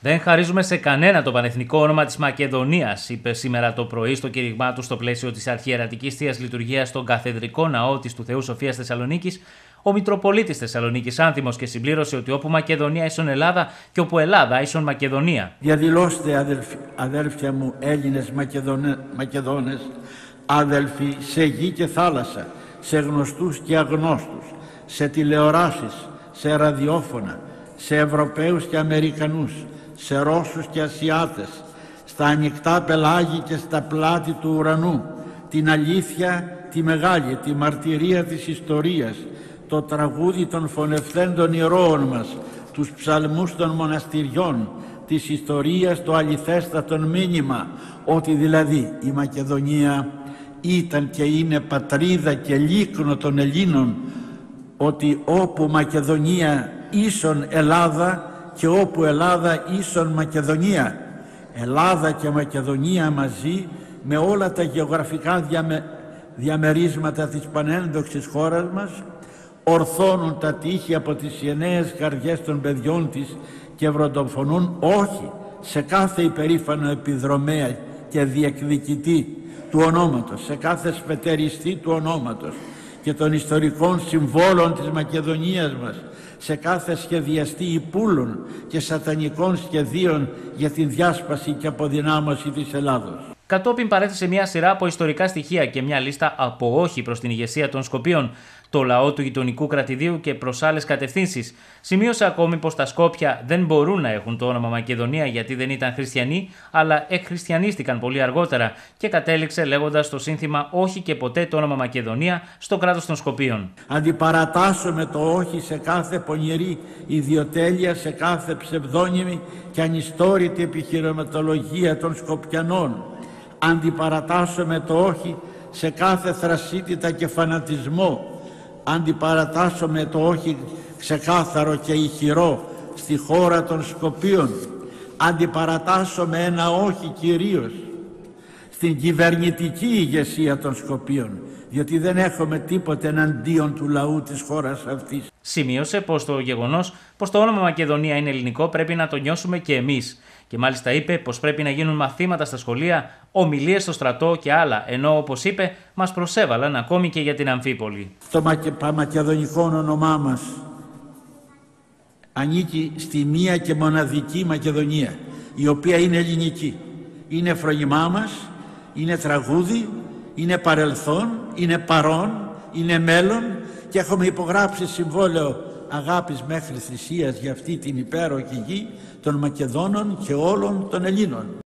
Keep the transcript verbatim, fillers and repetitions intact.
Δεν χαρίζουμε σε κανένα το πανεθνικό όνομα της Μακεδονίας, είπε σήμερα το πρωί στο κήρυγμά του στο πλαίσιο της αρχιερατικής θείας λειτουργίας στον καθεδρικό ναό της του Θεού Σοφίας Θεσσαλονίκης, ο Μητροπολίτης Θεσσαλονίκης Άνθιμος, και συμπλήρωσε ότι όπου Μακεδονία ίσον Ελλάδα και όπου Ελλάδα ίσον Μακεδονία. Διαδηλώστε, αδελφ, αδέλφια μου, Έλληνες Μακεδονε, Μακεδόνες, αδελφοί σε γη και θάλασσα, σε γνωστούς και αγνώστους, σε τηλεοράσεις, σε ραδιόφωνα, σε Ευρωπαίους και Αμερικανούς, σε Ρώσους και Ασιάτες, στα ανοιχτά πελάγη και στα πλάτη του ουρανού, την αλήθεια, τη μεγάλη, τη μαρτυρία της ιστορίας, το τραγούδι των φωνευτέντων ηρώων μας, τους ψαλμούς των μοναστηριών, της ιστορίας, το αληθέστατον μήνυμα, ότι δηλαδή η Μακεδονία ήταν και είναι πατρίδα και λίκνο των Ελλήνων, ότι όπου Μακεδονία ίσον Ελλάδα και όπου Ελλάδα ίσον Μακεδονία, Ελλάδα και Μακεδονία μαζί με όλα τα γεωγραφικά διαμε... διαμερίσματα της πανένδοξης χώρας μας, ορθώνουν τα τείχη από τις ιεναίες καρδιές των παιδιών της και βροντοφωνούν όχι σε κάθε υπερήφανο επιδρομέα και διεκδικητή του ονόματος, σε κάθε σπετεριστή του ονόματος και των ιστορικών συμβόλων της Μακεδονίας μας, σε κάθε σχεδιαστή υπούλων και σατανικών σχεδίων για την διάσπαση και αποδυνάμωση της Ελλάδος. Κατόπιν παρέθεσε μια σειρά από ιστορικά στοιχεία και μια λίστα από όχι προς την ηγεσία των Σκοπίων, το λαό του γειτονικού κρατηδίου και προς άλλες κατευθύνσεις. Σημείωσε ακόμη πως τα Σκόπια δεν μπορούν να έχουν το όνομα Μακεδονία γιατί δεν ήταν χριστιανοί, αλλά εκχριστιανίστηκαν πολύ αργότερα, και κατέληξε λέγοντας το σύνθημα «Όχι και ποτέ το όνομα Μακεδονία» στο κράτος των Σκοπίων. Αντιπαρατάσσουμε το όχι σε κάθε πονηρή ιδιοτέλεια, σε κάθε ψευδόνυμη και ανιστόρητη επιχειρηματολογία των Σκοπιανών. Αντιπαρατάσσουμε το όχι σε κάθε θρασίτητα και φανατισμό. Αντιπαρατάσσομαι το όχι ξεκάθαρο και ηχηρό στη χώρα των Σκοπίων. Αντιπαρατάσσομαι ένα όχι κυρίως στην κυβερνητική ηγεσία των Σκοπίων, διότι δεν έχουμε τίποτε εναντίον του λαού της χώρας αυτής. Σημείωσε πως το γεγονός πως το όνομα Μακεδονία είναι ελληνικό πρέπει να το νιώσουμε και εμείς. Και μάλιστα είπε πως πρέπει να γίνουν μαθήματα στα σχολεία, ομιλίες στο στρατό και άλλα, ενώ όπως είπε μας προσέβαλαν ακόμη και για την Αμφίπολη. Το μακεδονικό όνομά μας ανήκει στη μία και μοναδική Μακεδονία, η οποία είναι ελληνική. Είναι φρονημά μας, είναι τραγούδι, είναι παρελθόν, είναι παρόν, είναι μέλλον, και έχουμε υπογράψει συμβόλαιο αγάπης μέχρι θυσίας για αυτή την υπέροχη γη των Μακεδόνων και όλων των Ελλήνων.